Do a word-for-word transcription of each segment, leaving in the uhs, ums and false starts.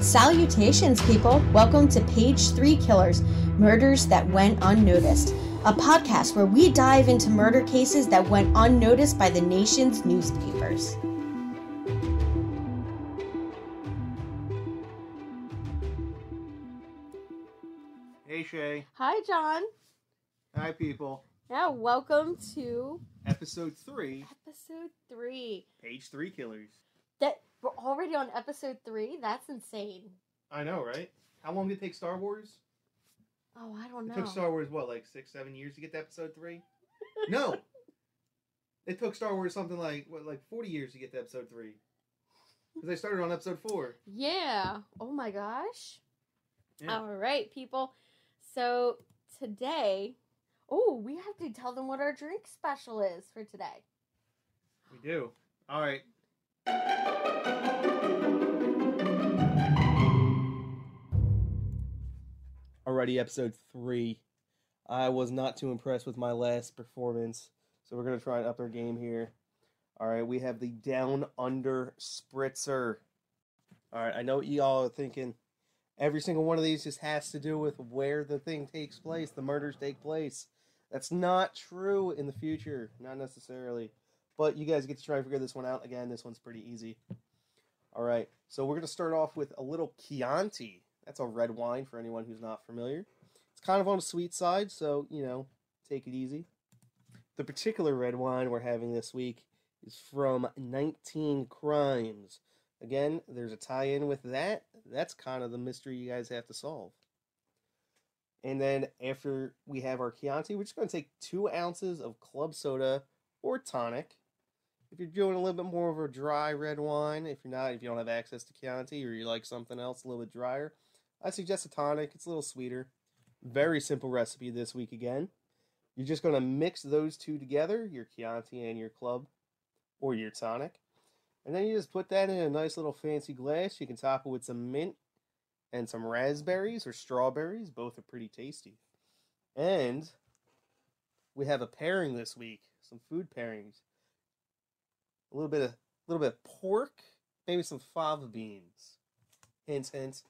Salutations, people. Welcome to Page three Killers, Murders That Went Unnoticed, a podcast where we dive into murder cases that went unnoticed by the nation's newspapers. Hey, Shay. Hi, John. Hi, people. Yeah, welcome to... Episode three. Episode three. Page three Killers. That... We're already on episode three? That's insane. I know, right? How long did it take Star Wars? Oh, I don't know. It took Star Wars, what, like six, seven years to get to episode three? No! It took Star Wars something like, what, like forty years to get to episode three. Because they started on episode four. Yeah. Oh my gosh. Yeah. All right, people. So, today... Oh, we have to tell them what our drink special is for today. We do. All right. Alrighty, episode three. I was not too impressed with my last performance, so we're going to try and up our game here. Alright, we have the Down Under Spritzer. Alright, I know what y'all are thinking. Every single one of these just has to do with where the thing takes place, the murders take place. That's not true in the future, not necessarily. But you guys get to try and figure this one out. Again, this one's pretty easy. All right. So we're going to start off with a little Chianti. That's a red wine for anyone who's not familiar. It's kind of on the sweet side, so, you know, take it easy. The particular red wine we're having this week is from nineteen Crimes. Again, there's a tie-in with that. That's kind of the mystery you guys have to solve. And then after we have our Chianti, we're just going to take two ounces of club soda or tonic. If you're doing a little bit more of a dry red wine, if you're not, if you don't have access to Chianti or you like something else a little bit drier, I suggest a tonic. It's a little sweeter. Very simple recipe this week again. You're just going to mix those two together, your Chianti and your club or your tonic. And then you just put that in a nice little fancy glass. You can top it with some mint and some raspberries or strawberries. Both are pretty tasty. And we have a pairing this week, some food pairings. A little bit of little bit of pork, maybe some fava beans. Hint, hint.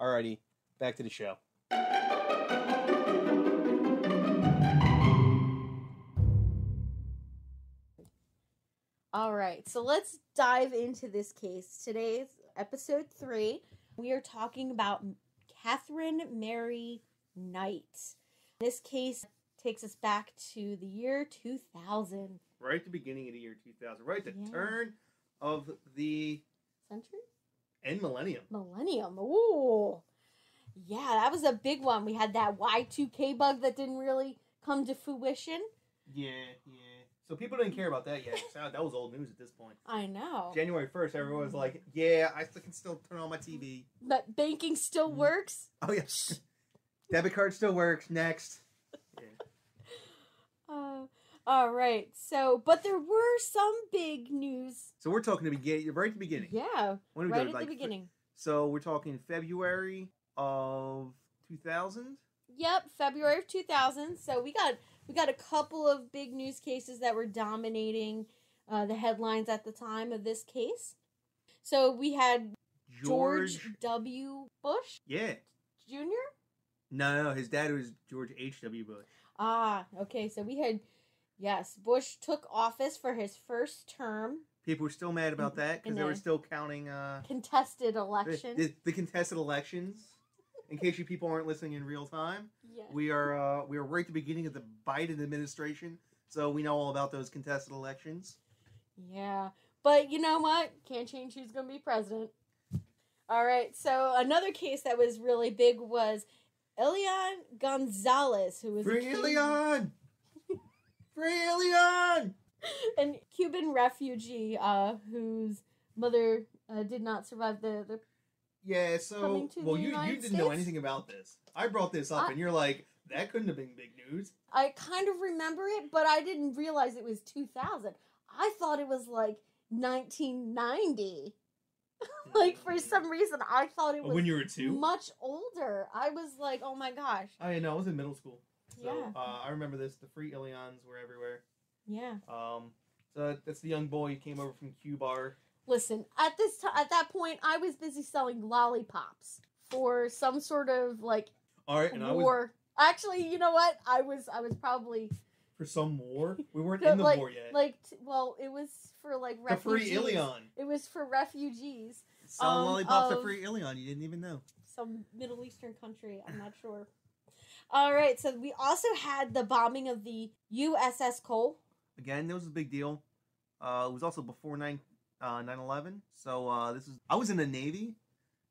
Alrighty, back to the show. All right, so let's dive into this case. Today's episode three. We are talking about Katherine Mary Knight. This case takes us back to the year two thousand. Right at the beginning of the year two thousand. Right at the yeah. turn of the... Century? And millennium. Millennium. Ooh. Yeah, that was a big one. We had that Y two K bug that didn't really come to fruition. Yeah, yeah. So people didn't care about that yet. That was old news at this point. I know. January first, everyone was like, yeah, I can still turn on my T V. But banking still works? Oh, yes. Yeah. Debit card still works. Next. Yeah. Uh... All right, so, but there were some big news. So we're talking the beginning, right at the beginning. Yeah, when we right go, at like, the beginning. So we're talking February of two thousand? Yep, February of two thousand. So we got we got a couple of big news cases that were dominating uh, the headlines at the time of this case. So we had George, George W. Bush? Yeah. Junior? No, no, his dad was George H. W. Bush. Ah, okay, so we had... Yes, Bush took office for his first term. People were still mad about that because they were still counting... Uh, contested elections. The, the, the contested elections. In case you people aren't listening in real time, yeah. we are uh, we are right at the beginning of the Biden administration, so we know all about those contested elections. Yeah, but you know what? Can't change who's going to be president. All right, so another case that was really big was Elian Gonzalez, who was... Free Elian! Free Elian! An Cuban refugee uh, whose mother uh, did not survive the... the yeah, so... Well, you, you didn't know anything about this. I brought this up, I, and you're like, that couldn't have been big news. I kind of remember it, but I didn't realize it was two thousand. I thought it was, like, nineteen ninety. Like, for some reason, I thought it was when you were two? Much older. I was like, oh, my gosh. I know. I was in middle school. So yeah. uh, I remember this. The free Elians were everywhere. Yeah. Um. So that's the young boy who came over from Cuba. Listen, at this t- at that point, I was busy selling lollipops for some sort of like All right, and war. I was... Actually, you know what? I was I was probably for some war. We weren't in the like, war yet. Like, well, it was for like refugees. The free Elian. It was for refugees. Selling um, lollipops of... to free Elian. You didn't even know. Some Middle Eastern country. I'm not sure. All right, so we also had the bombing of the U S S Cole. Again, that was a big deal. Uh, it was also before nine uh, nine eleven. So uh, this was I was in the Navy,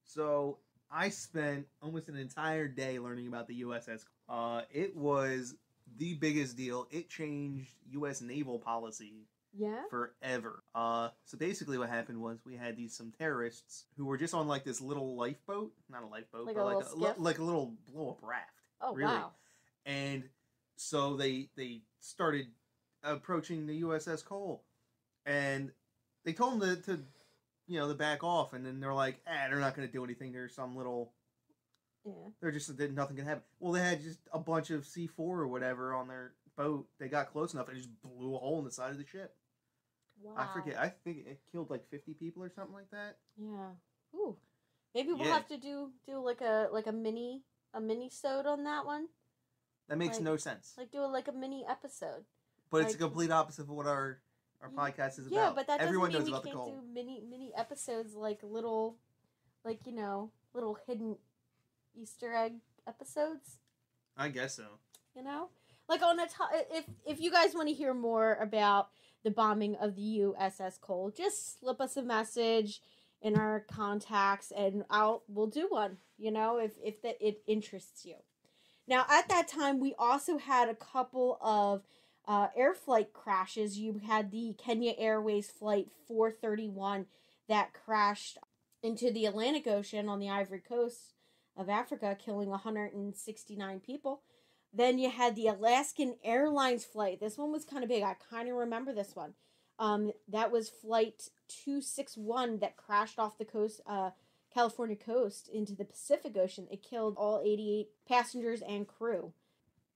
so I spent almost an entire day learning about the U S S. Uh, it was the biggest deal. It changed U S naval policy. Yeah. Forever. Uh, so basically what happened was we had these some terrorists who were just on like this little lifeboat. Not a lifeboat, like but a like, a, li- like a little blow-up raft. Oh, really. Wow. And so they they started approaching the U S S Cole. And they told them to, to you know, to back off. And then they're like, ah, they're not going to do anything. There's some little... Yeah. They're just... Nothing can happen. Well, they had just a bunch of C four or whatever on their boat. They got close enough and just blew a hole in the side of the ship. Wow. I forget. I think it killed like fifty people or something like that. Yeah. Ooh. Maybe we'll yeah. have to do do like a like a mini a mini-sode on that one. That makes like, no sense. Like do a, like a mini episode. But like, it's the complete opposite of what our, our you, podcast is yeah, about. Yeah, but that doesn't Everyone mean we can't do mini mini episodes like little like you know little hidden Easter egg episodes. I guess so. You know, like on a to- if if you guys want to hear more about the bombing of the U S S Cole, just slip us a message in our contacts and I'll we'll do one, you know, if, if that it interests you. Now, at that time, we also had a couple of uh, air flight crashes. You had the Kenya Airways Flight four thirty-one that crashed into the Atlantic Ocean on the Ivory Coast of Africa, killing one hundred sixty-nine people. Then you had the Alaskan Airlines flight. This one was kind of big. I kind of remember this one. Um, that was Flight two sixty-one that crashed off the coast, uh, California coast into the Pacific Ocean. It killed all eighty-eight passengers and crew.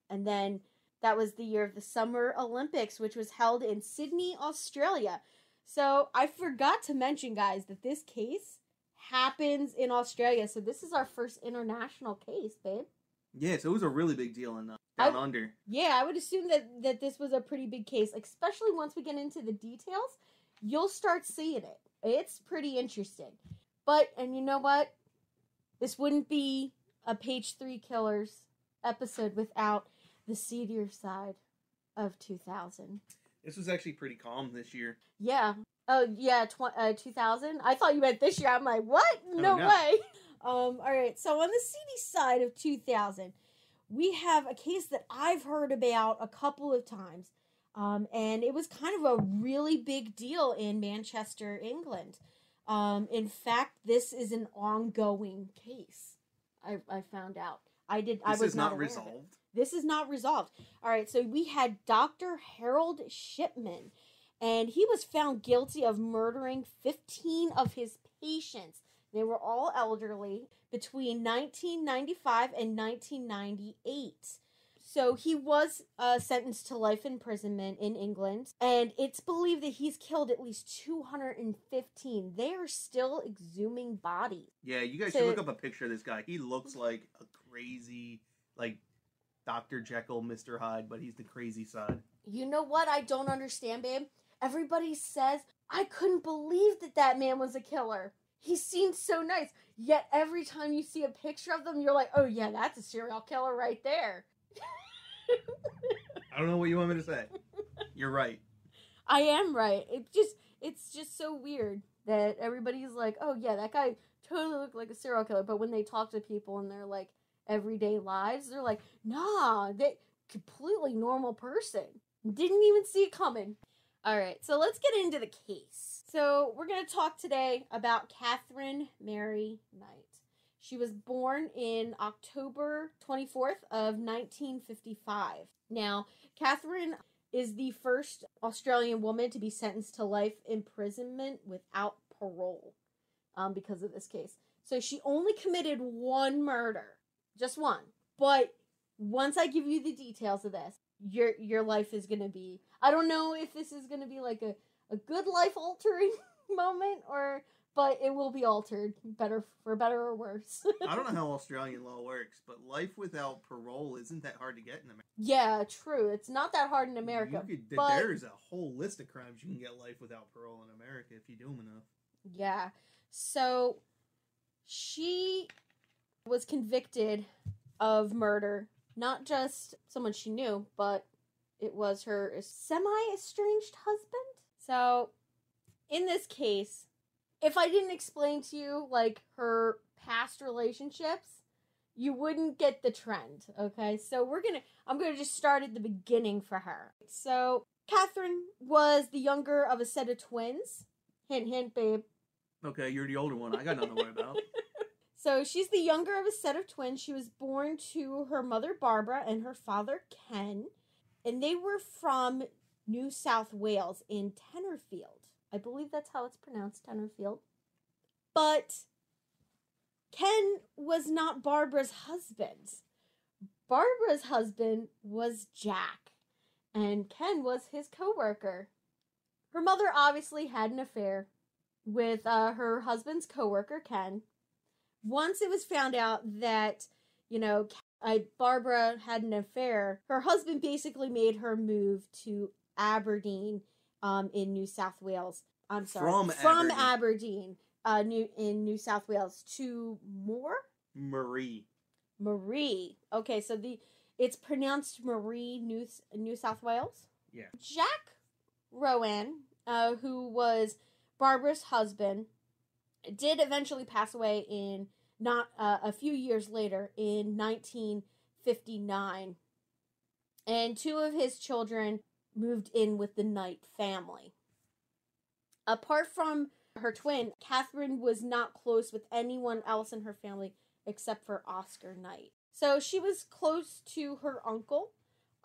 And then that was the year of the Summer Olympics, which was held in Sydney, Australia. So I forgot to mention, guys, that this case happens in Australia. So this is our first international case, babe. Yeah, so it was a really big deal in uh, Down I, Under. Yeah, I would assume that, that this was a pretty big case, especially once we get into the details. You'll start seeing it. It's pretty interesting. But, and you know what? This wouldn't be a Page three Killers episode without the seedier side of two thousand. This was actually pretty calm this year. Yeah. Oh, yeah, tw- uh, two thousand? I thought you meant this year. I'm like, what? No, no. way. Um, all right, so on the seedy side of two thousand, we have a case that I've heard about a couple of times, um, and it was kind of a really big deal in Manchester, England. Um, in fact, this is an ongoing case. I, I found out. I did. This I was is not, not resolved. This is not resolved. All right, so we had Doctor Harold Shipman, and he was found guilty of murdering fifteen of his patients. They were all elderly between nineteen ninety-five and nineteen ninety-eight. So he was uh, sentenced to life imprisonment in England. And it's believed that he's killed at least two hundred fifteen. They are still exhuming bodies. Yeah, you guys so, should look up a picture of this guy. He looks like a crazy, like, Doctor Jekyll, Mister Hyde, but he's the crazy side. You know what I don't understand, babe? Everybody says, I couldn't believe that that man was a killer. He seems so nice, yet every time you see a picture of them, you're like, oh yeah, that's a serial killer right there. I don't know what you want me to say. You're right. I am right. It just, it's just so weird that everybody's like, oh yeah, that guy totally looked like a serial killer. But when they talk to people in their like everyday lives, they're like, nah, they completely normal person. Didn't even see it coming. All right, so let's get into the case. So we're going to talk today about Katherine Mary Knight. She was born in October twenty-fourth of nineteen fifty-five. Now, Katherine is the first Australian woman to be sentenced to life imprisonment without parole um, because of this case. So she only committed one murder, just one. But once I give you the details of this, your your life is going to be, I don't know if this is going to be like a, a good life altering moment, or but it will be altered, better for better or worse. I don't know how Australian law works, but life without parole isn't that hard to get in America. Yeah, true. It's not that hard in America. You could, but there's a whole list of crimes you can get life without parole in America if you do them enough. Yeah. So she was convicted of murder, not just someone she knew, but it was her semi-estranged husband. So in this case, if I didn't explain to you, like, her past relationships, you wouldn't get the trend, okay? So we're gonna, I'm gonna just start at the beginning for her. So, Katherine was the younger of a set of twins. Hint, hint, babe. Okay, you're the older one. I got nothing to worry about. So, she's the younger of a set of twins. She was born to her mother, Barbara, and her father, Ken. And they were from New South Wales in Tenerfield. I believe that's how it's pronounced, Tenerfield. But Ken was not Barbara's husband. Barbara's husband was Jack, and Ken was his coworker. Her mother obviously had an affair with uh, her husband's coworker, Ken. Once it was found out that, you know, I, Barbara had an affair, her husband basically made her move to Aberdeen, Um, in New South Wales, I'm sorry, from, from Aberdeen, Aberdeen uh, new in New South Wales to Moore? Marie. Marie. Okay, so the it's pronounced Marie, New New South Wales. Yeah. Jack Rowan, uh, who was Barbara's husband, did eventually pass away in not uh, a few years later in nineteen fifty-nine, and two of his children moved in with the Knight family. Apart from her twin, Katherine was not close with anyone else in her family except for Oscar Knight. So she was close to her uncle,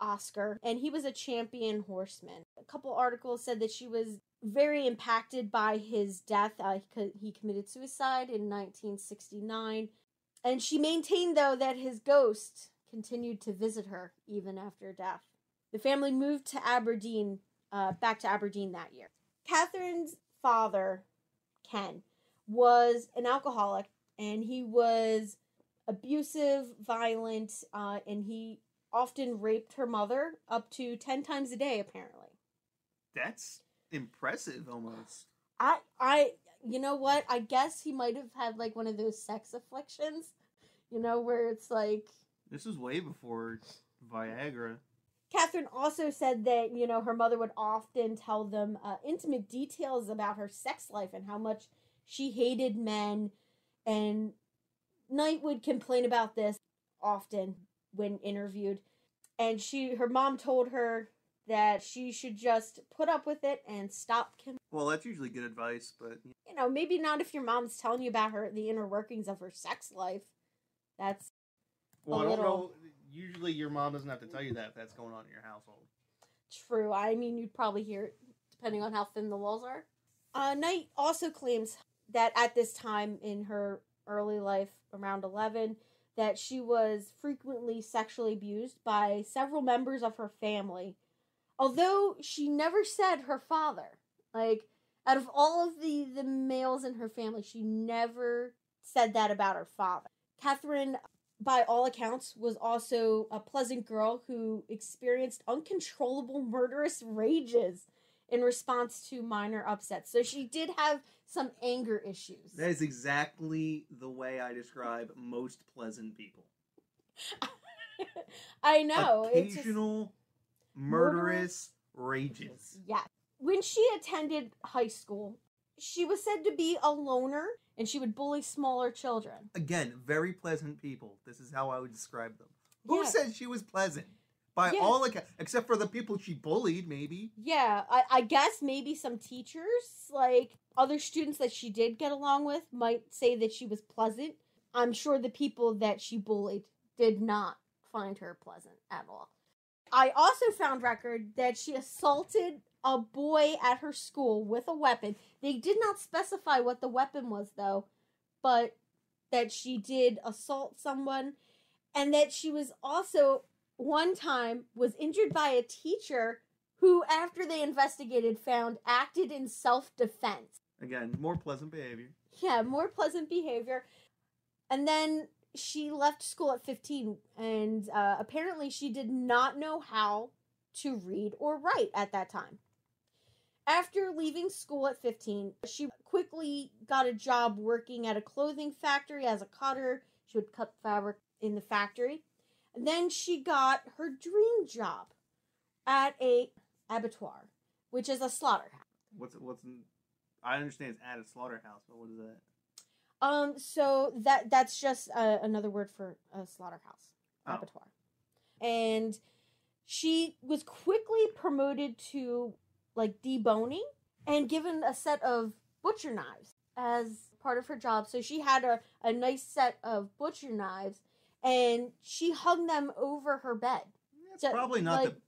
Oscar, and he was a champion horseman. A couple articles said that she was very impacted by his death. Uh, he, co- he committed suicide in nineteen sixty-nine. And she maintained, though, that his ghost continued to visit her even after death. The family moved to Aberdeen, uh, back to Aberdeen that year. Katherine's father, Ken, was an alcoholic, and he was abusive, violent, uh, and he often raped her mother up to ten times a day, apparently. That's impressive, almost. I, I, you know what? I guess he might have had, like, one of those sex afflictions, you know, where it's like... This was way before Viagra. Katherine also said that, you know, her mother would often tell them uh, intimate details about her sex life and how much she hated men. And Knight would complain about this often when interviewed. And she, her mom told her that she should just put up with it and stop complaining. Well, that's usually good advice, but... You know, maybe not if your mom's telling you about her, the inner workings of her sex life. That's well, a I little... Don't know. Usually your mom doesn't have to tell you that if that's going on in your household. True. I mean, you'd probably hear it depending on how thin the walls are. Uh, Knight also claims that at this time in her early life, around eleven, that she was frequently sexually abused by several members of her family, although she never said her father. Like, out of all of the, the males in her family, she never said that about her father. Katherine, by all accounts, was also a pleasant girl who experienced uncontrollable murderous rages in response to minor upsets. So she did have some anger issues. That is exactly the way I describe most pleasant people. I know. Occasional just... murderous rages. Yeah. When she attended high school, she was said to be a loner, and she would bully smaller children. Again, very pleasant people. This is how I would describe them. Yeah. Who said she was pleasant? By yeah. all accounts, except for the people she bullied, maybe. Yeah, I, I guess maybe some teachers, like other students that she did get along with, might say that she was pleasant. I'm sure the people that she bullied did not find her pleasant at all. I also found record that she assaulted a boy at her school with a weapon. They did not specify what the weapon was, though, but that she did assault someone, and that she was also, one time, was injured by a teacher who, after they investigated, found acted in self-defense. Again, more pleasant behavior. Yeah, more pleasant behavior. And then she left school at fifteen, and uh, apparently she did not know how to read or write at that time. After leaving school at fifteen, she quickly got a job working at a clothing factory as a cutter. She would cut fabric in the factory. And then she got her dream job at a abattoir, which is a slaughterhouse. What's what's I understand it's at a slaughterhouse, but what is that? Um, so that that's just uh, another word for a slaughterhouse, oh. abattoir. And she was quickly promoted to, like, deboning and given a set of butcher knives as part of her job. So she had a, a nice set of butcher knives, and she hung them over her bed. That's so, probably not like, the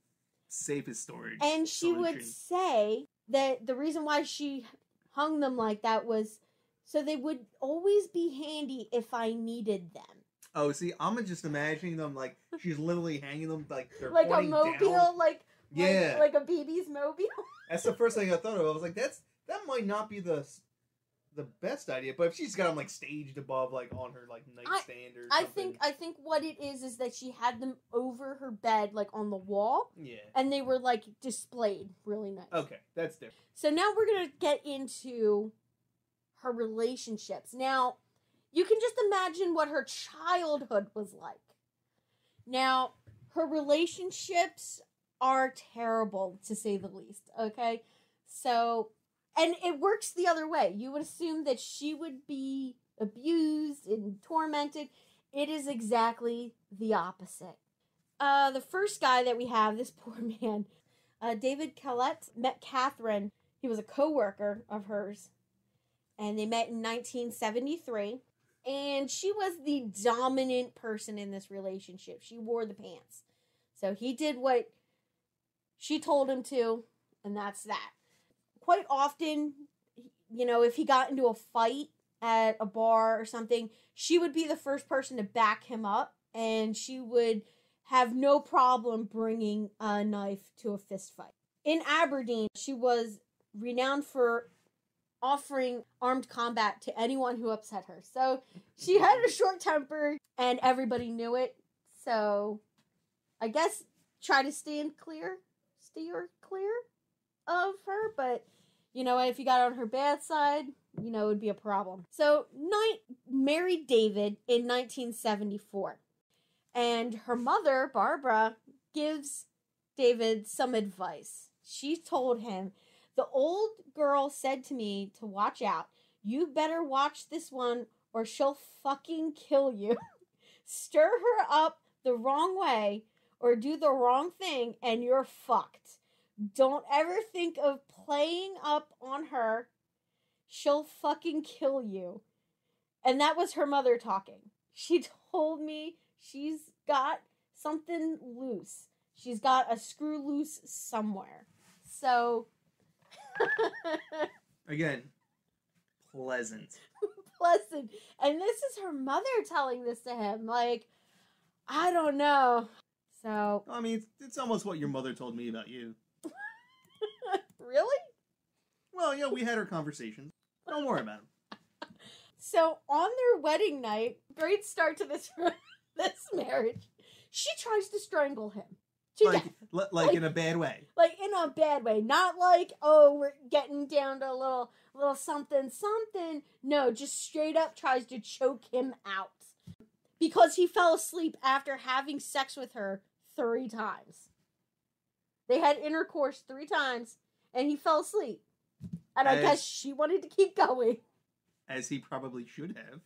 safest storage. And she would say that the reason why she hung them like that was so they would always be handy if I needed them. Oh, see, I'm just imagining them like she's literally hanging them like they're like a mobile, down. like yeah, like, like a baby's mobile. That's the first thing I thought of. I was like, that's that might not be the the best idea, but if she's got them like staged above, like on her like nightstand I, or something. I think I think what it is is that she had them over her bed, like on the wall. Yeah, and they were like displayed really nice. Okay, that's different. So now we're gonna get into her relationships. Now, you can just imagine what her childhood was like. Now, her relationships are terrible, to say the least, okay? So, and it works the other way. You would assume that she would be abused and tormented. It is exactly the opposite. Uh, the first guy that we have, this poor man, uh, David Collette, met Katherine. He was a co-worker of hers. And they met in nineteen seventy-three, and she was the dominant person in this relationship. She wore the pants. So he did what she told him to, and that's that. Quite often, you know, if he got into a fight at a bar or something, she would be the first person to back him up, and she would have no problem bringing a knife to a fist fight. In Aberdeen, she was renowned for offering armed combat to anyone who upset her. So she had a short temper and everybody knew it. So I guess try to stand clear, steer clear of her. But, you know, if you got on her bad side, you know, it would be a problem. So Knight married David in nineteen seventy-four. And her mother, Barbara, gives David some advice. She told him, "The old girl said to me to watch out. You better watch this one or she'll fucking kill you. Stir her up the wrong way or do the wrong thing and you're fucked. Don't ever think of playing up on her. She'll fucking kill you." And that was her mother talking. She told me she's got something loose. She's got a screw loose somewhere. So... Again, pleasant. Pleasant. And this is her mother telling this to him. Like, I don't know. So. I mean, it's, it's almost what your mother told me about you. Really? Well, yeah, we had our conversations. Don't worry about them. So, on their wedding night, great start to this, this marriage, she tries to strangle him. Like, like, like in a bad way. Like in a bad way. Not like, oh, we're getting down to a little little something, something. No, just straight up tries to choke him out. Because he fell asleep after having sex with her three times. They had intercourse three times, and he fell asleep. And as, I guess she wanted to keep going. As he probably should have.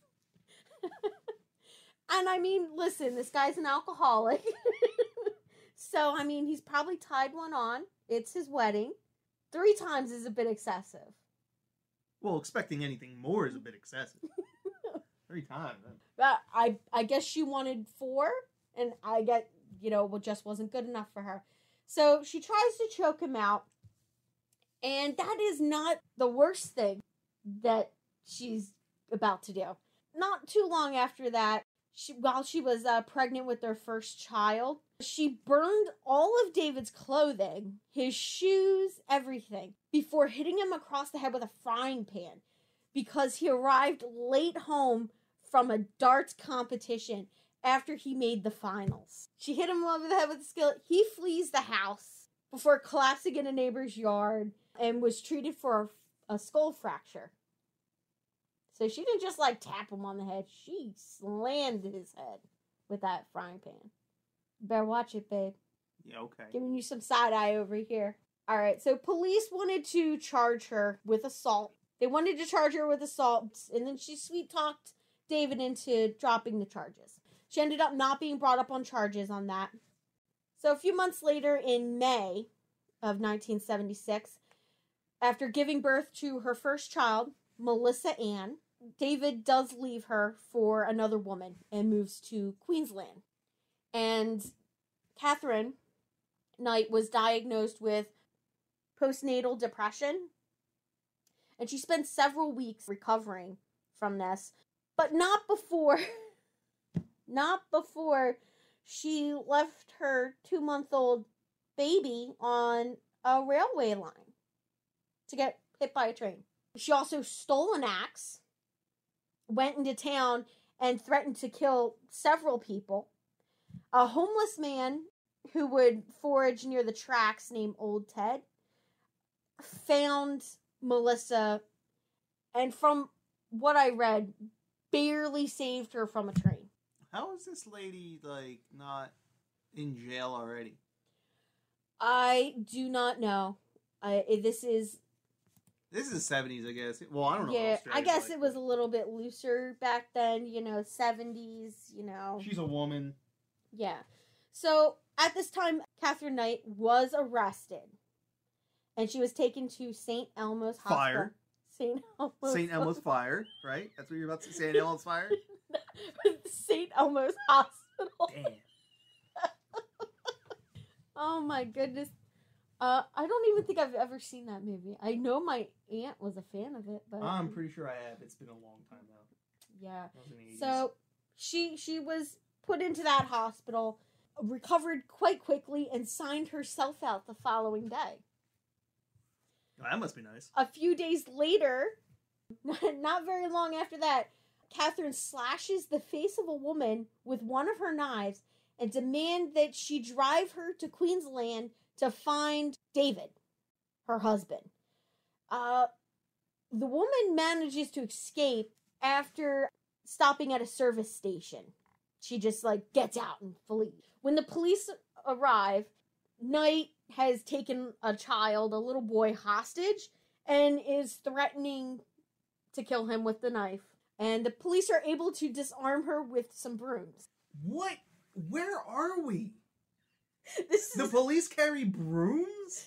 And I mean, listen, this guy's an alcoholic. So, I mean, he's probably tied one on. It's his wedding. Three times is a bit excessive. Well, expecting anything more is a bit excessive. Three times. But I I guess she wanted four, and I get, you know, well, just wasn't good enough for her. So she tries to choke him out, and that is not the worst thing that she's about to do. Not too long after that, she, while she was uh, pregnant with their first child, She burned all of David's clothing, his shoes, everything, before hitting him across the head with a frying pan because he arrived late home from a darts competition after he made the finals. She hit him over the head with a skillet. He flees the house before collapsing in a neighbor's yard and was treated for a, a skull fracture. So she didn't just, like, tap him on the head. She slammed his head with that frying pan. Better watch it, babe. Yeah, okay. Giving you some side eye over here. All right, so police wanted to charge her with assault. They wanted to charge her with assault, and then she sweet-talked David into dropping the charges. She ended up not being brought up on charges on that. So a few months later, in May of nineteen seventy-six, after giving birth to her first child, Melissa Ann, David does leave her for another woman and moves to Queensland. And Katherine Knight was diagnosed with postnatal depression. And she spent several weeks recovering from this. But not before, not before she left her two-month-old baby on a railway line to get hit by a train. She also stole an axe, went into town, and threatened to kill several people. A homeless man who would forage near the tracks named Old Ted found Melissa and, from what I read, barely saved her from a train. How is this lady, like, not in jail already? I do not know. Uh, this is... This is the seventies, I guess. Well, I don't know. Yeah, I guess like. It was a little bit looser back then, you know, seventies, you know. She's a woman. Yeah. So, at this time, Katherine Knight was arrested. And she was taken to Saint Elmo's Hospital. Fire. Saint Elmo's. Saint Elmo's Fire, right? That's what you're about to say, Saint Elmo's Fire? Saint Elmo's Hospital. Damn. Oh, my goodness. Uh, I don't even think I've ever seen that movie. I know my aunt was a fan of it, but I'm pretty sure I have. It's been a long time now. Yeah. So she she was put into that hospital, recovered quite quickly, and signed herself out the following day. Oh, that must be nice. A few days later, not very long after that, Katherine slashes the face of a woman with one of her knives and demands that she drive her to Queensland to find David, her husband. Uh, the woman manages to escape after stopping at a service station. She just, like, gets out and flees. When the police arrive, Knight has taken a child, a little boy, hostage and is threatening to kill him with the knife. And the police are able to disarm her with some brooms. What? Where are we? This is... The police carry brooms?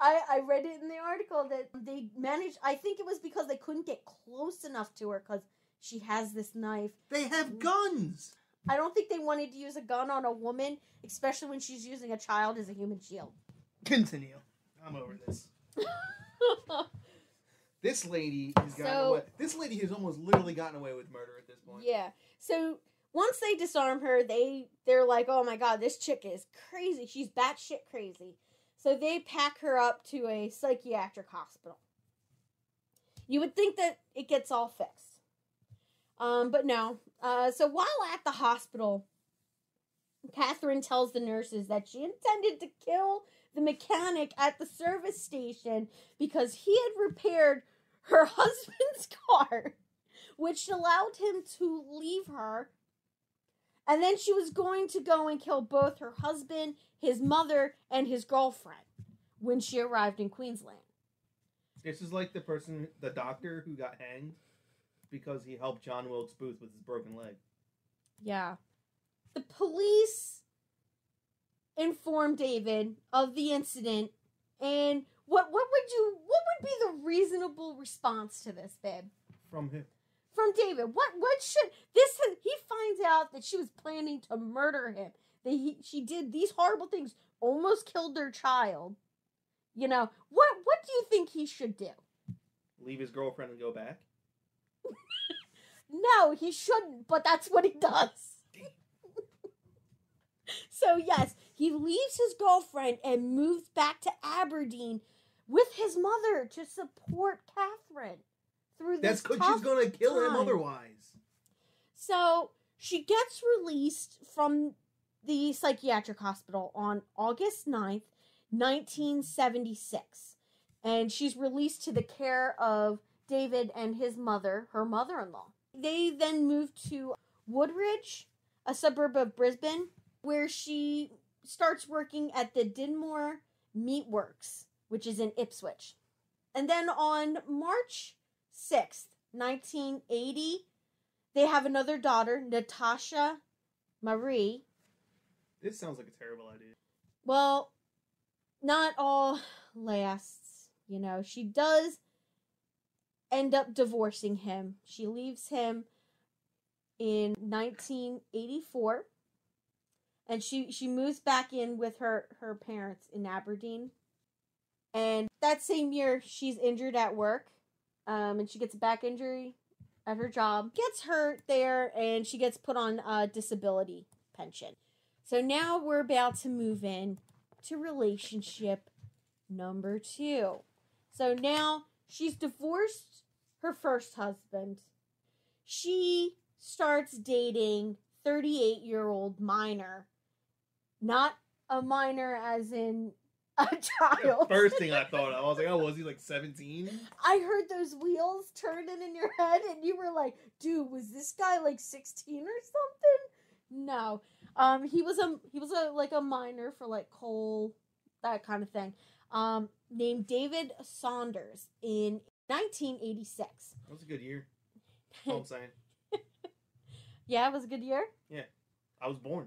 I I read it in the article that they managed... I think it was because they couldn't get close enough to her because she has this knife. They have guns! I don't think they wanted to use a gun on a woman, especially when she's using a child as a human shield. Continue. I'm over this. This lady has gotten so, away... This lady has almost literally gotten away with murder at this point. Yeah. So... Once they disarm her, they, they're like, oh my god, this chick is crazy. She's batshit crazy. So they pack her up to a psychiatric hospital. You would think that it gets all fixed. Um, but no. Uh, so while at the hospital, Katherine tells the nurses that she intended to kill the mechanic at the service station because he had repaired her husband's car, which allowed him to leave her. And then she was going to go and kill both her husband, his mother, and his girlfriend when she arrived in Queensland. This is like the person, the doctor who got hanged because he helped John Wilkes Booth with his broken leg. Yeah. The police informed David of the incident, and what what would you what would be the reasonable response to this, babe? From who? From David. What what should this he finds out that she was planning to murder him. That he, she did these horrible things, almost killed their child. You know, what what do you think he should do? Leave his girlfriend and go back? No, he shouldn't, but that's what he does. So yes, he leaves his girlfriend and moves back to Aberdeen with his mother to support Katherine through this. That's because she's going to kill him otherwise. So she gets released from the psychiatric hospital on August ninth, nineteen seventy-six. And she's released to the care of David and his mother, her mother-in-law. They then moved to Woodridge, a suburb of Brisbane, where she starts working at the Dinmore Meat Works, which is in Ipswich. And then on March sixth, nineteen eighty, they have another daughter, Natasha Marie. This sounds like a terrible idea. Well, not all lasts, you know. She does end up divorcing him. She leaves him in nineteen eighty-four. And she, she moves back in with her, her parents in Aberdeen. And that same year, she's injured at work. Um, and she gets a back injury at her job. Gets hurt there, and she gets put on a disability pension. So now we're about to move in to relationship number two. So now she's divorced her first husband. She starts dating thirty-eight-year-old minor. Not a minor as in a child. The first thing I thought of, I was like, oh, was he like seventeen? I heard those wheels turning in your head and you were like, dude, was this guy like sixteen or something? No. Um, he was a, he was a, like a minor for like Cole, that kind of thing. Um, named David Saunders in nineteen eighty-six. That was a good year. That's all I'm saying. Yeah, it was a good year? Yeah. I was born.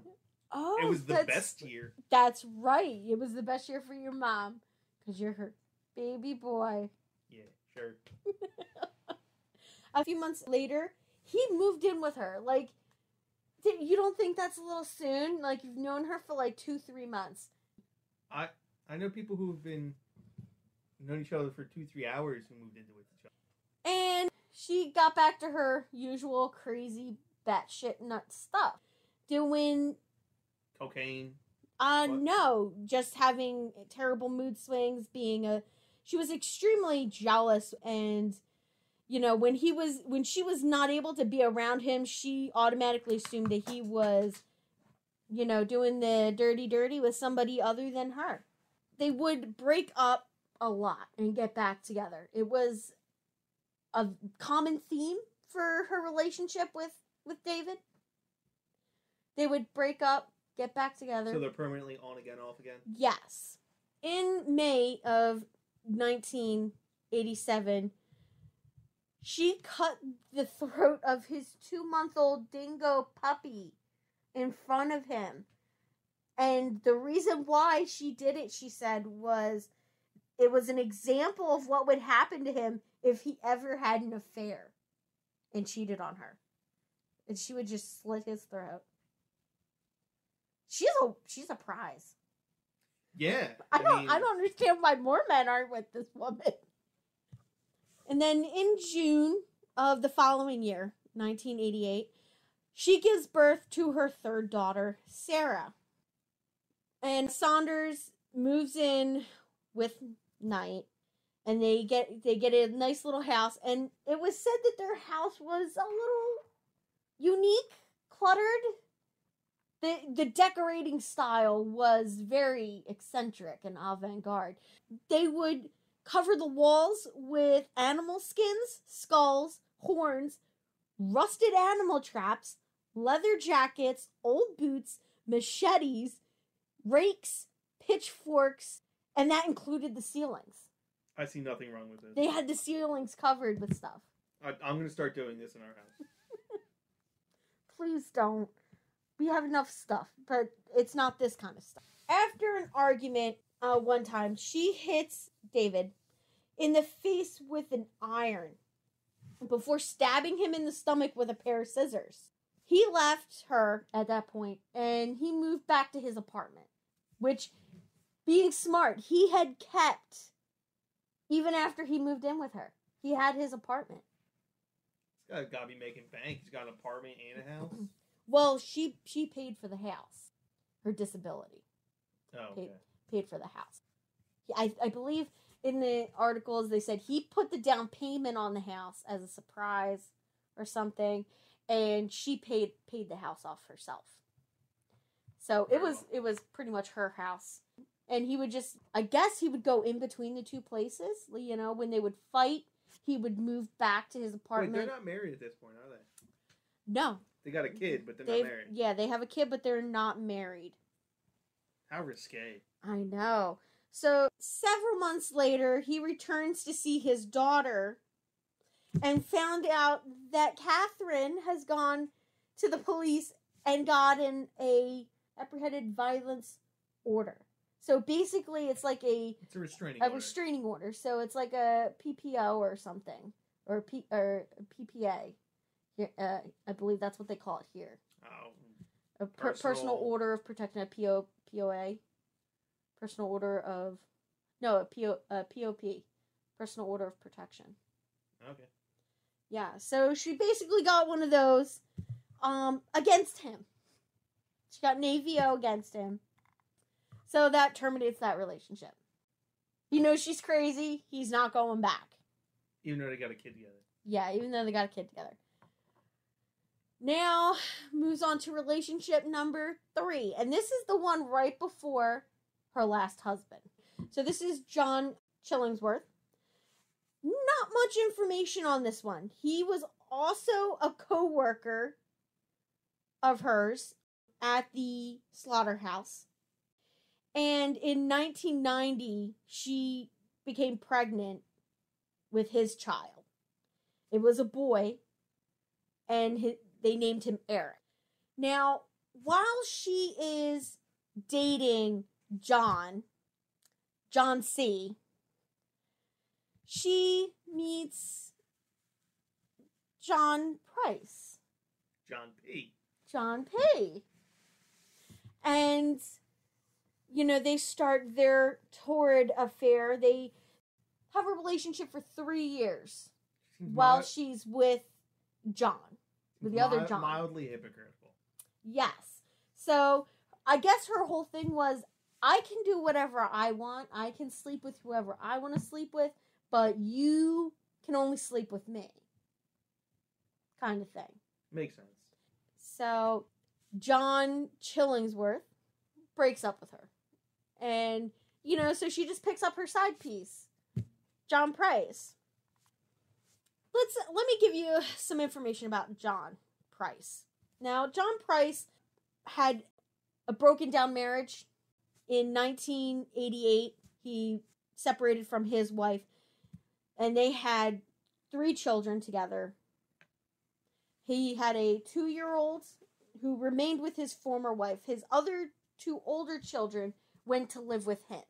Oh, it was the best year. That's right. It was the best year for your mom because you're her baby boy. Yeah, sure. A few months later, he moved in with her. Like, you don't think that's a little soon? Like, you've known her for like two, three months. I I know people who've been known each other for two, three hours who moved into with each other. And she got back to her usual crazy batshit nut stuff. Doing cocaine? Uh, what? No. Just having terrible mood swings, being a... She was extremely jealous and, you know, when he was... When she was not able to be around him, she automatically assumed that he was, you know, doing the dirty dirty with somebody other than her. They would break up a lot and get back together. It was a common theme for her relationship with With David. They would break up, get back together. So they're permanently on again, off again? Yes. In May of nineteen eighty-seven, she cut the throat of his two-month-old dingo puppy in front of him. And the reason why she did it, she said, was it was an example of what would happen to him if he ever had an affair and cheated on her. And she would just slit his throat. She's a she's a prize. Yeah. I, I don't mean... I don't understand why more men aren't with this woman. And then in June of the following year, nineteen eighty-eight, she gives birth to her third daughter, Sarah. And Saunders moves in with Knight. And they get they get a nice little house. And it was said that their house was a little unique, cluttered. The the decorating style was very eccentric and avant-garde. They would cover the walls with animal skins, skulls, horns, rusted animal traps, leather jackets, old boots, machetes, rakes, pitchforks, and that included the ceilings. I see nothing wrong with this. They had the ceilings covered with stuff. I, I'm going to start doing this in our house. Please don't. We have enough stuff, but it's not this kind of stuff. After an argument uh, one time, she hits David in the face with an iron before stabbing him in the stomach with a pair of scissors. He left her at that point, and he moved back to his apartment, which, being smart, he had kept even after he moved in with her. He had his apartment. He's got to be making bank. He's got an apartment and a house. Well, she she paid for the house. her disability. Oh, okay. Paid, paid for the house. I, I believe in the articles they said he put the down payment on the house as a surprise or something, and she paid paid the house off herself. So it was it was pretty much her house. And he would just, I guess he would go in between the two places. You know, when they would fight, he would move back to his apartment. Wait, they're not married at this point, are they? No. They got a kid, but they're They've, not married. Yeah, they have a kid, but they're not married. How risque. I know. So several months later, he returns to see his daughter and found out that Katherine has gone to the police and gotten a apprehended violence order. So basically, it's like a it's a restraining a order. restraining order. So it's like a P P O or something, or P or P P A. Uh, I believe that's what they call it here. Oh, a per- personal. personal order of protection, a P O, P O A, personal order of no a P O, a P O P, personal order of protection. Okay. Yeah. So she basically got one of those, um, against him. She got an A V O against him. So that terminates that relationship. You know she's crazy. He's not going back. Even though they got a kid together. Yeah, even though they got a kid together. Now, moves on to relationship number three. And this is the one right before her last husband. So this is John Chillingsworth. Not much information on this one. He was also a co-worker of hers at the slaughterhouse. And in nineteen ninety, she became pregnant with his child. It was a boy, and his, they named him Eric. Now, while she is dating John, John C., she meets John Price. John P. John P. And... you know, they start their torrid affair. They have a relationship for three years she's while mild, she's with John, with the mild, other John. Mildly hypocritical. Yes. So I guess her whole thing was, I can do whatever I want. I can sleep with whoever I want to sleep with, but you can only sleep with me. Kind of thing. Makes sense. So John Chillingsworth breaks up with her. And, you know, so she just picks up her side piece, John Price. Let's, let me give you some information about John Price. Now, John Price had a broken down marriage. In nineteen eighty-eight, he separated from his wife, and they had three children together. He had a two-year-old who remained with his former wife. His other two older children went to live with him.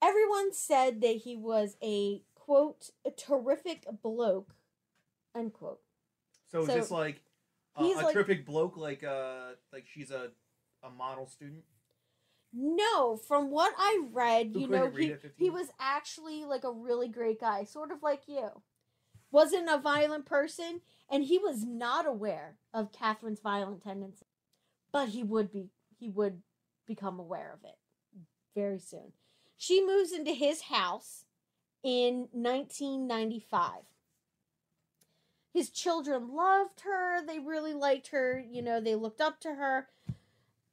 Everyone said that he was a, quote, a terrific bloke, unquote. So, so is this like uh, a like, terrific bloke, like uh, like she's a, a model student? No, from what I read, Who you know, he, he was actually like a really great guy, sort of like you. Wasn't a violent person, and he was not aware of Catherine's violent tendencies. But he would be, he would become aware of it very soon. She moves into his house in nineteen ninety-five. His children loved her. They really liked her. You know, they looked up to her.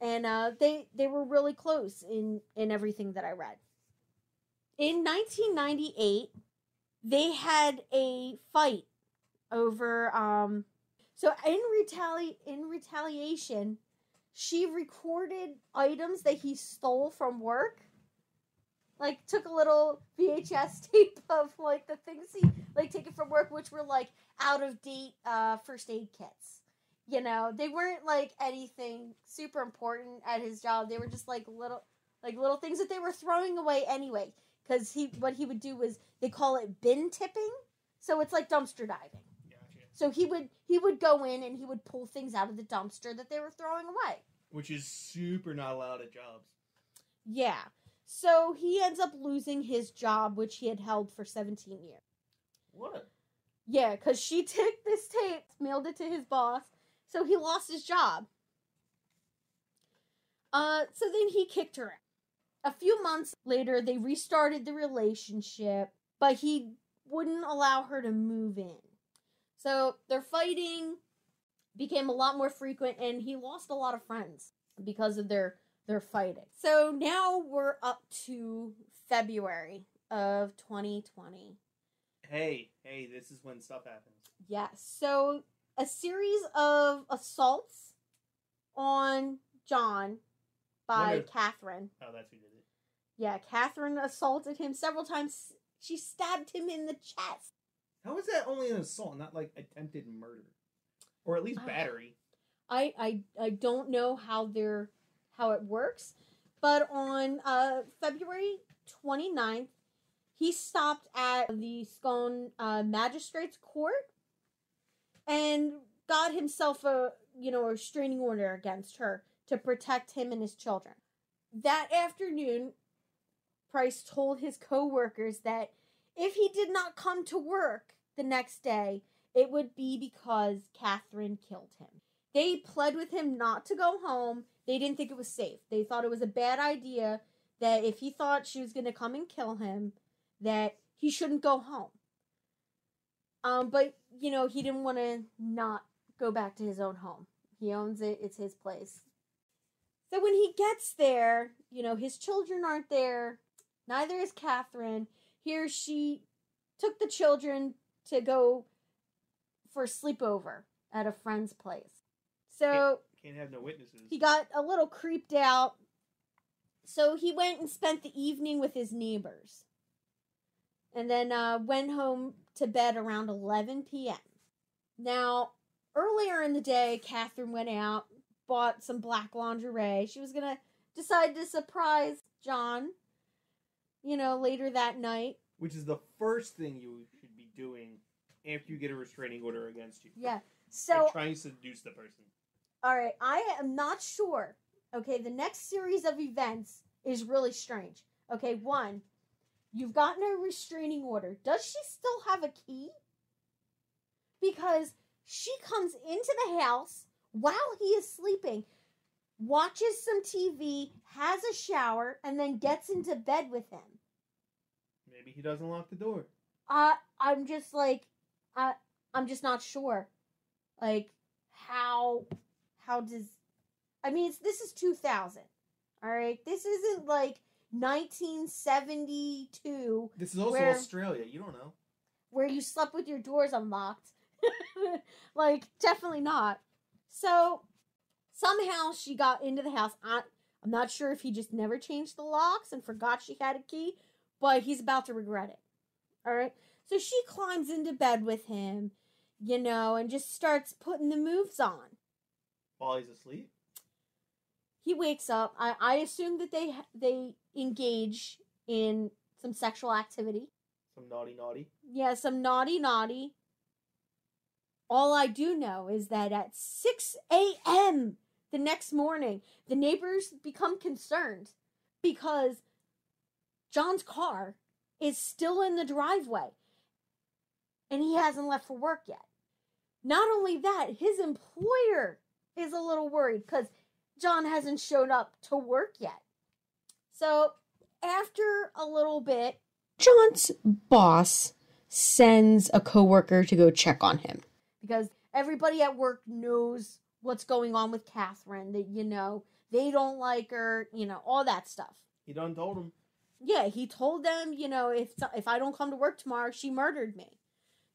And uh, they, they were really close in, in everything that I read. In nineteen ninety-eight, they had a fight over... Um, so in retali- in retaliation... she recorded items that he stole from work. Like, took a little V H S tape of, like, the things he, like, taken from work, which were, like, out-of-date uh, first aid kits. You know, they weren't, like, anything super important at his job. They were just, like, little like little things that they were throwing away anyway. Because he, what he would do was, they call it bin tipping. So it's like dumpster diving. So he would he would go in and he would pull things out of the dumpster that they were throwing away. Which is super not allowed at jobs. Yeah. So he ends up losing his job, which he had held for seventeen years. What? Yeah, because she took this tape, mailed it to his boss, so he lost his job. Uh, so then he kicked her out. A few months later, they restarted the relationship, but he wouldn't allow her to move in. So their fighting became a lot more frequent, and he lost a lot of friends because of their, their fighting. So now we're up to February of twenty twenty. Hey, hey, this is when stuff happens. Yes. Yeah, so a series of assaults on John by Wonder... Katherine. Oh, that's who did it. Yeah, Katherine assaulted him several times. She stabbed him in the chest. How is that only an assault, not like attempted murder? Or at least uh, battery. I, I I don't know how they're how it works. But on uh, February twenty-ninth, he stopped at the Scone uh, Magistrates Court and got himself a, you know, a restraining order against her to protect him and his children. That afternoon, Price told his co-workers that if he did not come to work the next day, it would be because Katherine killed him. They pled with him not to go home. They didn't think it was safe. They thought it was a bad idea, that if he thought she was going to come and kill him, that he shouldn't go home. Um, but, you know, he didn't want to not go back to his own home. He owns it. It's his place. So when he gets there, you know, his children aren't there. Neither is Katherine. Here she took the children to go for a sleepover at a friend's place. So can't, can't have no witnesses. He got a little creeped out. So he went and spent the evening with his neighbors. And then uh, went home to bed around eleven p.m. Now, earlier in the day, Katherine went out, bought some black lingerie. She was going to decide to surprise John, you know, later that night. Which is the first thing you should be doing after you get a restraining order against you. Yeah. So trying to seduce the person. All right. I am not sure. Okay. The next series of events is really strange. Okay. One. You've gotten a restraining order. Does she still have a key? Because she comes into the house while he is sleeping, watches some T V, has a shower, and then gets into bed with him. Maybe he doesn't lock the door. Uh, I'm just like, uh, I'm just not sure. Like, how, how does, I mean, it's, this is two thousand, all right? This isn't like nineteen seventy-two. This is also where, Australia. You don't know. Where you slept with your doors unlocked. Like, definitely not. So, somehow she got into the house. I, I'm not sure if he just never changed the locks and forgot she had a key, but he's about to regret it. All right? So, she climbs into bed with him, you know, and just starts putting the moves on. While he's asleep? He wakes up. I, I assume that they they engage in some sexual activity. Some naughty naughty. Yeah, some naughty naughty. All I do know is that at six a.m. the next morning, the neighbors become concerned because John's car is still in the driveway and he hasn't left for work yet. Not only that, his employer is a little worried because John hasn't shown up to work yet. So, after a little bit, John's boss sends a coworker to go check on him. Because everybody at work knows what's going on with Katherine. That, you know, they don't like her, you know, all that stuff. He done told them. Yeah, he told them, you know, if if I don't come to work tomorrow, she murdered me.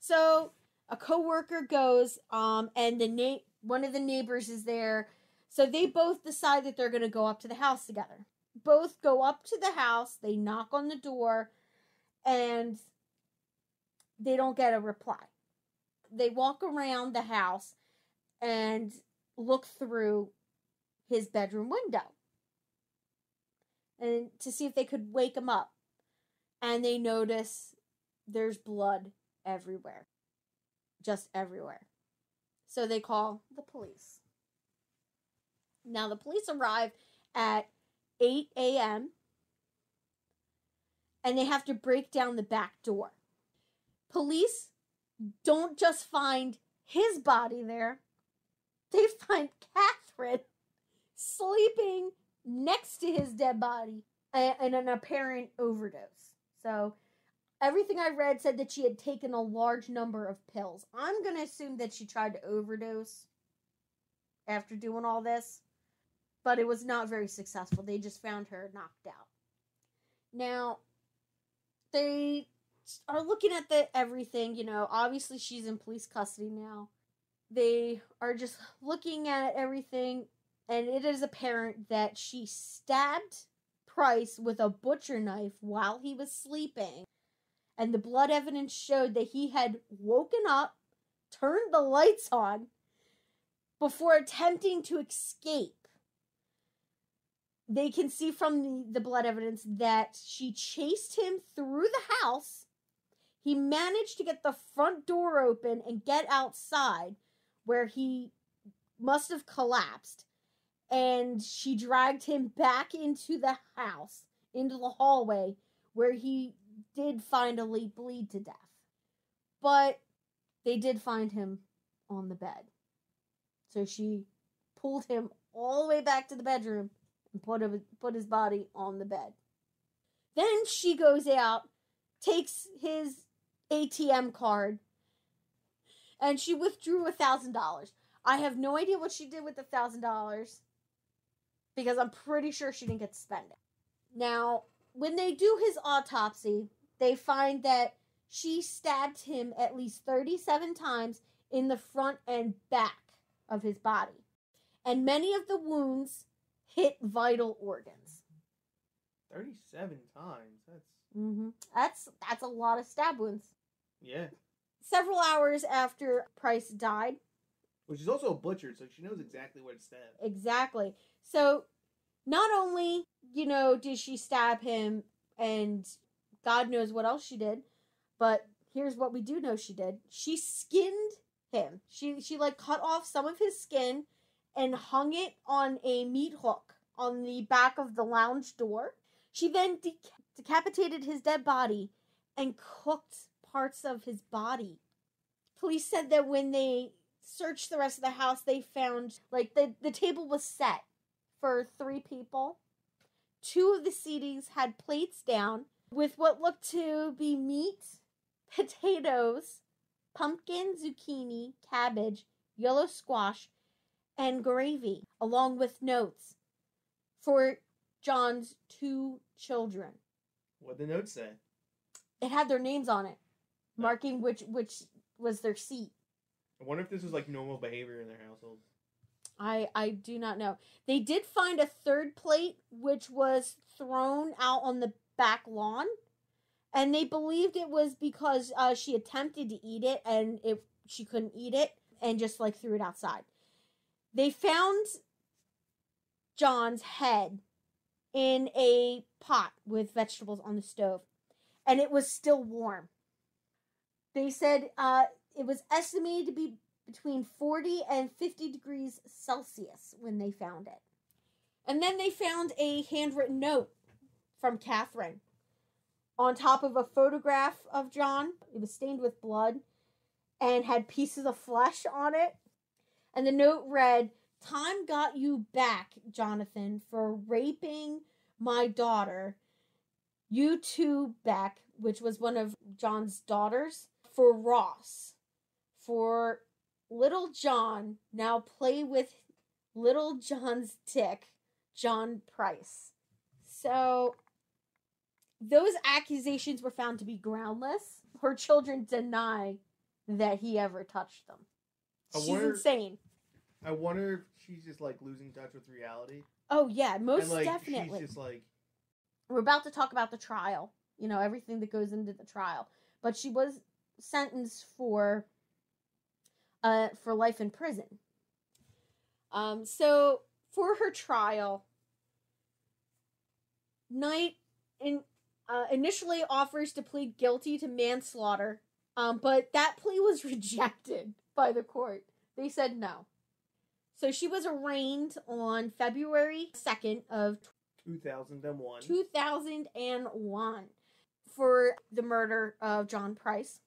So, a coworker goes, um, and the na- one of the neighbors is there. So they both decide that they're going to go up to the house together. Both go up to the house, they knock on the door, and they don't get a reply. They walk around the house and look through his bedroom window and to see if they could wake him up. And they notice there's blood everywhere. Just everywhere. So they call the police. Now, the police arrive at eight a.m. and they have to break down the back door. Police don't just find his body there. They find Katherine sleeping next to his dead body in an apparent overdose. So everything I read said that she had taken a large number of pills. I'm going to assume that she tried to overdose after doing all this, but it was not very successful. They just found her knocked out. Now, they are looking at the everything, you know, obviously she's in police custody now. They are just looking at everything, and it is apparent that she stabbed Price with a butcher knife while he was sleeping, and the blood evidence showed that he had woken up, turned the lights on, before attempting to escape. They can see from the, the blood evidence that she chased him through the house. He managed to get the front door open and get outside, where he must have collapsed. And she dragged him back into the house, into the hallway, where he did finally bleed to death. But they did find him on the bed. So she pulled him all the way back to the bedroom and put him, put his body on the bed. Then she goes out, takes his A T M card, and she withdrew one thousand dollars. I have no idea what she did with one thousand dollars, because I'm pretty sure she didn't get to spend it. Now, when they do his autopsy, they find that she stabbed him at least thirty-seven times in the front and back of his body. And many of the wounds hit vital organs. thirty-seven times? That's... Mm-hmm. That's, that's a lot of stab wounds. Yeah. Several hours after Price died. Which is also a butcher, so she knows exactly where to stab. Exactly. So, not only, you know, did she stab him, and God knows what else she did, but here's what we do know she did. She skinned him. She, she like, cut off some of his skin and hung it on a meat hook on the back of the lounge door. She then de- decapitated his dead body and cooked parts of his body. Police said that when they searched the rest of the house, they found, like, the, the table was set for three people. Two of the seatings had plates down with what looked to be meat, potatoes, pumpkin, zucchini, cabbage, yellow squash, and gravy, along with notes for John's two children. What did the note say? It had their names on it, no. marking which which was their seat. I wonder if this was like normal behavior in their household. I I do not know. They did find a third plate, which was thrown out on the back lawn, and they believed it was because uh, she attempted to eat it and it she couldn't eat it and just like threw it outside. They found John's head in a pot with vegetables on the stove, and it was still warm. They said uh, it was estimated to be between forty and fifty degrees Celsius when they found it. And then they found a handwritten note from Katherine on top of a photograph of John. It was stained with blood and had pieces of flesh on it. And the note read, "Time got you back, Jonathan, for raping my daughter. You too, Beck," which was one of John's daughters, "for Ross. For little John, now play with little John's dick, John Price." So, those accusations were found to be groundless. Her children deny that he ever touched them. I She's wonder, insane. I wonder if she's just, like, losing touch with reality. Oh, yeah, most and, like, definitely. She's just, like... We're about to talk about the trial. You know, everything that goes into the trial. But she was sentenced for uh, for life in prison. Um, so, for her trial, Knight in, uh, initially offers to plead guilty to manslaughter. Um, but that plea was rejected by the court. They said no. So she was arraigned on February second of two thousand one. two thousand one for the murder of John Price.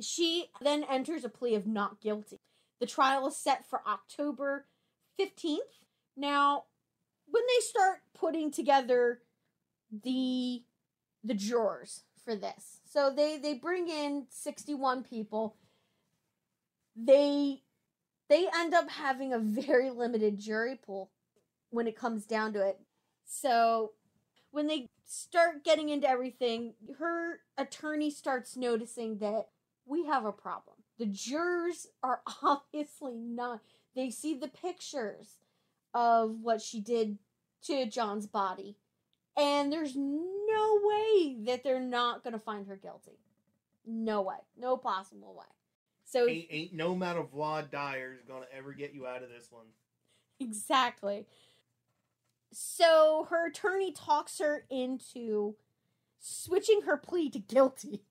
She then enters a plea of not guilty. The trial is set for October fifteenth. Now, when they start putting together the the jurors for this. So they they bring in sixty-one people. They they end up having a very limited jury pool when it comes down to it. So when they start getting into everything, her attorney starts noticing that we have a problem. The jurors are obviously not. They see the pictures of what she did to John's body, and there's no way that they're not going to find her guilty. No way. No possible way. So ain't, ain't no amount of Vlad Dyer is going to ever get you out of this one. Exactly. So her attorney talks her into switching her plea to guilty.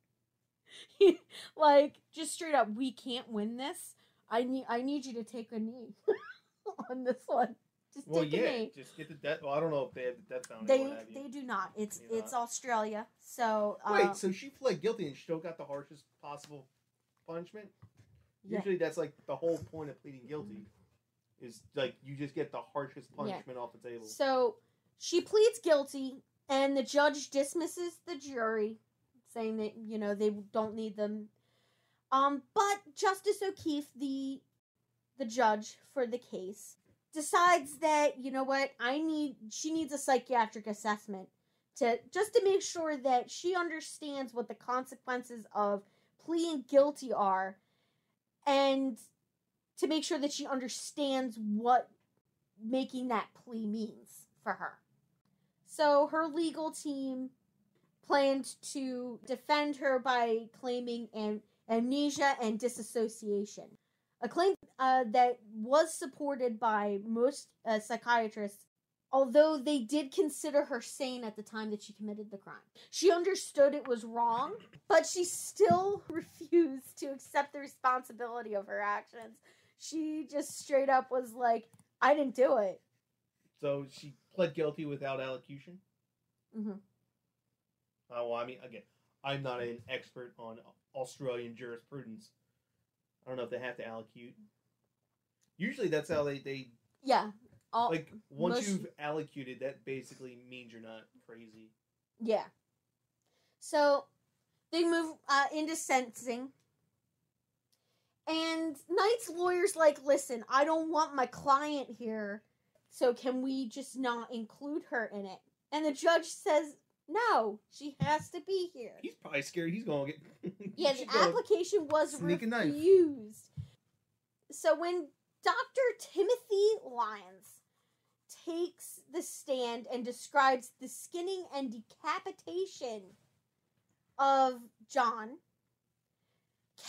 Like, just straight up, we can't win this. I need I need you to take a knee on this one. Just well, take yeah, a knee. Just get the death. Well, I don't know if they have the death penalty. They have they do not. It's they it's not. Australia. So um, wait, so she pled guilty and she still got the harshest possible punishment? Usually yeah. That's like the whole point of pleading guilty. Is like you just get the harshest punishment yeah. off the table. So she pleads guilty and the judge dismisses the jury, saying that, you know, they don't need them. Um, but Justice O'Keefe, the the judge for the case, decides that, you know what, I need she needs a psychiatric assessment to just to make sure that she understands what the consequences of pleading guilty are, and to make sure that she understands what making that plea means for her. So her legal team planned to defend her by claiming an amnesia and disassociation, a claim uh, that was supported by most uh, psychiatrists, although they did consider her sane at the time that she committed the crime. She understood it was wrong, but she still refused to accept the responsibility of her actions. She just straight up was like, I didn't do it. So she pled guilty without allocution? Mm-hmm. Uh, well, I mean, again, I'm not an expert on Australian jurisprudence. I don't know if they have to allocute. Usually that's how they... they yeah. All, like, once most, you've allocated, that basically means you're not crazy. Yeah. So, they move uh, into sentencing. And Knight's lawyer's like, listen, I don't want my client here, so can we just not include her in it? And the judge says, no, she has to be here. He's probably scared he's going to get... yeah, the application was refused. So, when Doctor Timothy Lyons takes the stand and describes the skinning and decapitation of John,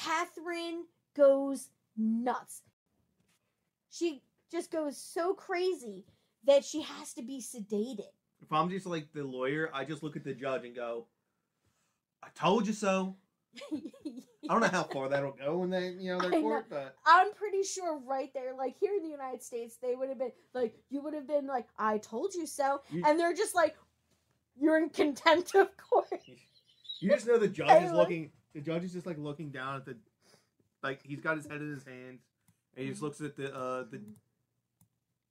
Katherine goes nuts. She just goes so crazy that she has to be sedated. If I'm just like the lawyer, I just look at the judge and go, I told you so. I don't know how far that'll go in that, you know, their court, but I'm pretty sure right there, like here in the United States, they would have been like, you would have been like, I told you so, you, and they're just like, you're in contempt of court. You just know the judge and is like, looking, the judge is just like looking down at the, like he's got his head in his hands, and he just looks at the uh, the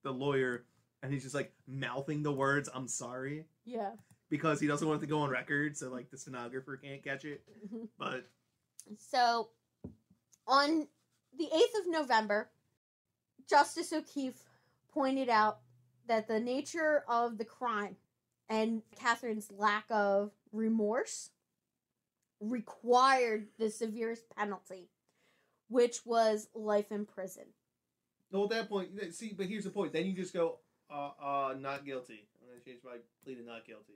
the lawyer, and he's just like mouthing the words, "I'm sorry." Yeah. Because he doesn't want it to go on record, so like the stenographer can't catch it. But so on the eighth of November, Justice O'Keefe pointed out that the nature of the crime and Katherine's lack of remorse required the severest penalty, which was life in prison. Well, at that point, see, but here's the point. Then you just go, uh, uh, not guilty. I'm going to change my plea to not guilty.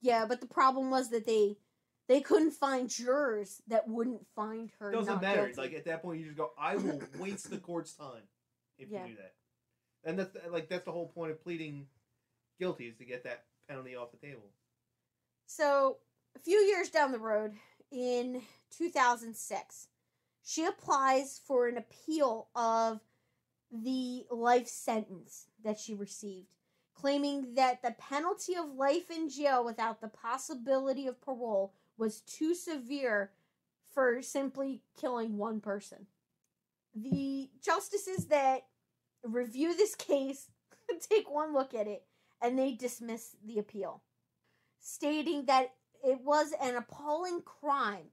Yeah, but the problem was that they they couldn't find jurors that wouldn't find her guilty. It doesn't matter. It's like at that point you just go, I will waste the court's time if yeah. you do that. And that's like that's the whole point of pleading guilty, is to get that penalty off the table. So a few years down the road, in two thousand six, she applies for an appeal of the life sentence that she received, claiming that the penalty of life in jail without the possibility of parole was too severe for simply killing one person. The justices that review this case take one look at it and they dismissed the appeal, stating that it was an appalling crime,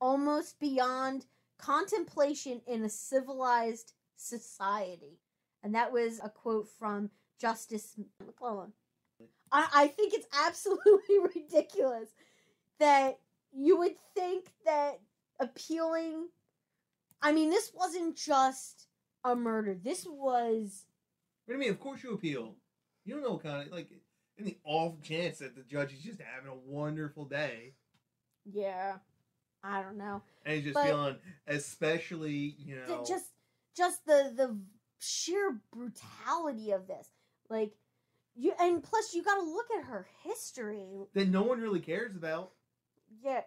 almost beyond contemplation in a civilized society. And that was a quote from Justice McClellan. I, I think it's absolutely ridiculous that you would think that appealing... I mean, this wasn't just a murder. This was... What do you mean? Of course you appeal. You don't know what kind of... Like, in the off chance that the judge is just having a wonderful day. Yeah. I don't know. And he's just but feeling... Especially, you know... The, just just the, the sheer brutality of this. Like, you and plus, you got to look at her history. That no one really cares about. Yeah.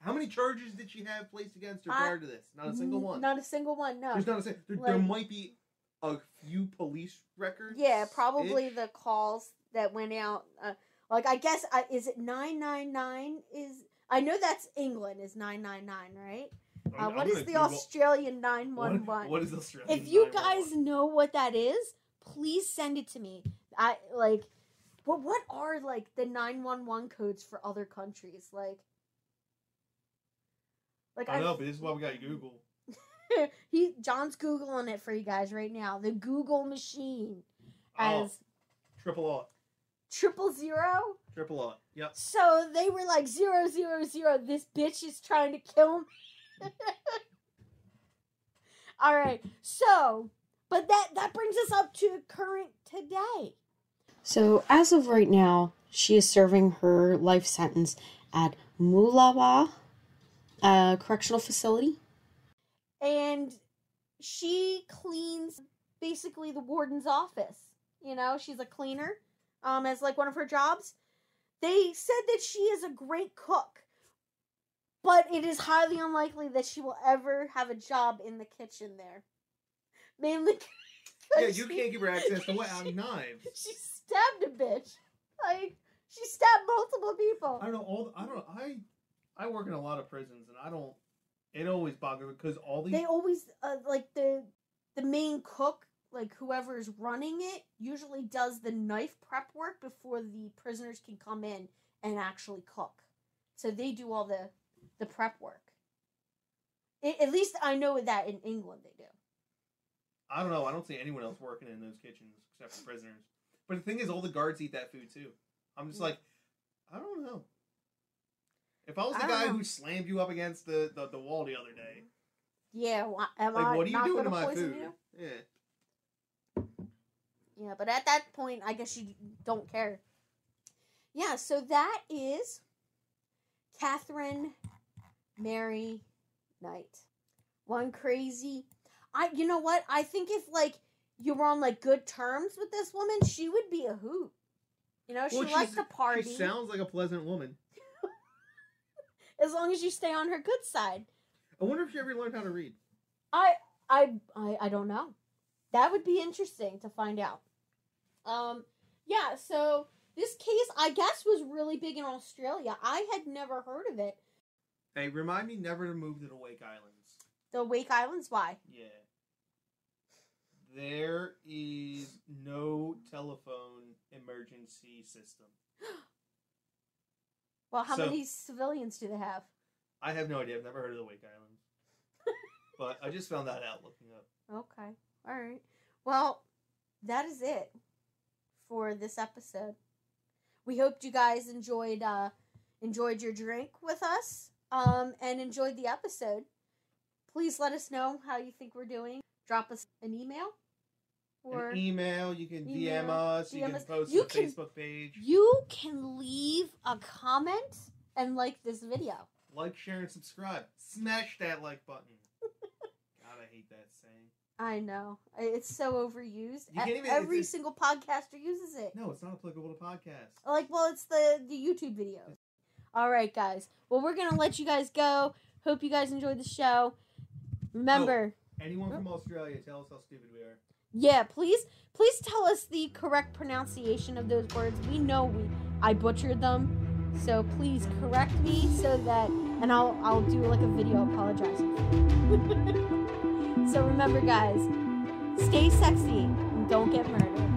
How many charges did she have placed against her I, prior to this? Not a single one. Not a single one, no. There's not a single... There, like, there might be a few police records. Yeah, probably ish. The calls that went out. Uh, like, I guess, uh, is it nine nine nine? Is I know that's England, is nine nine nine, right? Uh, what is the Google. Australian nine one one? What, what is Australian If you guys know what that is, please send it to me. I, like, what, what are, like, the nine one one codes for other countries? Like... Like I know, I, but this is why we got Google. he John's Googling it for you guys right now. The Google machine. As oh, triple O. Triple zero? Triple O, yep. So they were like, zero, zero, zero. This bitch is trying to kill me. All right. So, but that, that brings us up to current today. So, as of right now, she is serving her life sentence at Moolawa Uh, correctional facility. And she cleans basically the warden's office. You know, she's a cleaner um, as like one of her jobs. They said that she is a great cook, but it is highly unlikely that she will ever have a job in the kitchen there. Mainly yeah, you she, can't give her access to what? She, knives. She stabbed a bitch. Like, she stabbed multiple people. I don't know, all, I don't know, I... I work in a lot of prisons, and I don't... It always bothers me, because all these... They always, uh, like, the the main cook, like, whoever's running it, usually does the knife prep work before the prisoners can come in and actually cook. So they do all the, the prep work. It, at least I know that in England they do. I don't know. I don't see anyone else working in those kitchens except for prisoners. But the thing is, all the guards eat that food, too. I'm just like, I don't know. If I was the I guy know. who slammed you up against the, the, the wall the other day. Yeah, well, am like, I what are you doing to my food? You? Yeah. Yeah, but at that point, I guess you don't care. Yeah, so that is Katherine Mary Knight. One crazy... I You know what? I think if, like, you were on, like, good terms with this woman, she would be a hoot. You know, well, she likes to party. She sounds like a pleasant woman. As long as you stay on her good side. I wonder if she ever learned how to read. I I I, I don't know. That would be interesting to find out. Um, yeah, so this case, I guess, was really big in Australia. I had never heard of it. Hey, remind me never to move to the Wake Islands. The Wake Islands? Why? Yeah. There is no telephone emergency system. Well, how so, many civilians do they have? I have no idea. I've never heard of the Wake Islands. But I just found that out looking up. Okay. All right. Well, that is it for this episode. We hoped you guys enjoyed uh, enjoyed your drink with us um, and enjoyed the episode. Please let us know how you think we're doing. Drop us an email. Or an email, you can email, D M us, D M you can us. post you on can, Facebook page. You can leave a comment and like this video. Like, share, and subscribe. Smash that like button. God, I hate that saying. I know. It's so overused. You can't even, Every it's, it's, single podcaster uses it. No, it's not applicable to podcasts. Like, well, it's the, the YouTube videos. All right, guys. Well, we're going to let you guys go. Hope you guys enjoyed the show. Remember. Oh, anyone from Australia, tell us how stupid we are. Yeah, please, please tell us the correct pronunciation of those words. We know we, I butchered them, so please correct me so that, and I'll, I'll do like a video apologizing. So remember, guys, stay sexy and don't get murdered.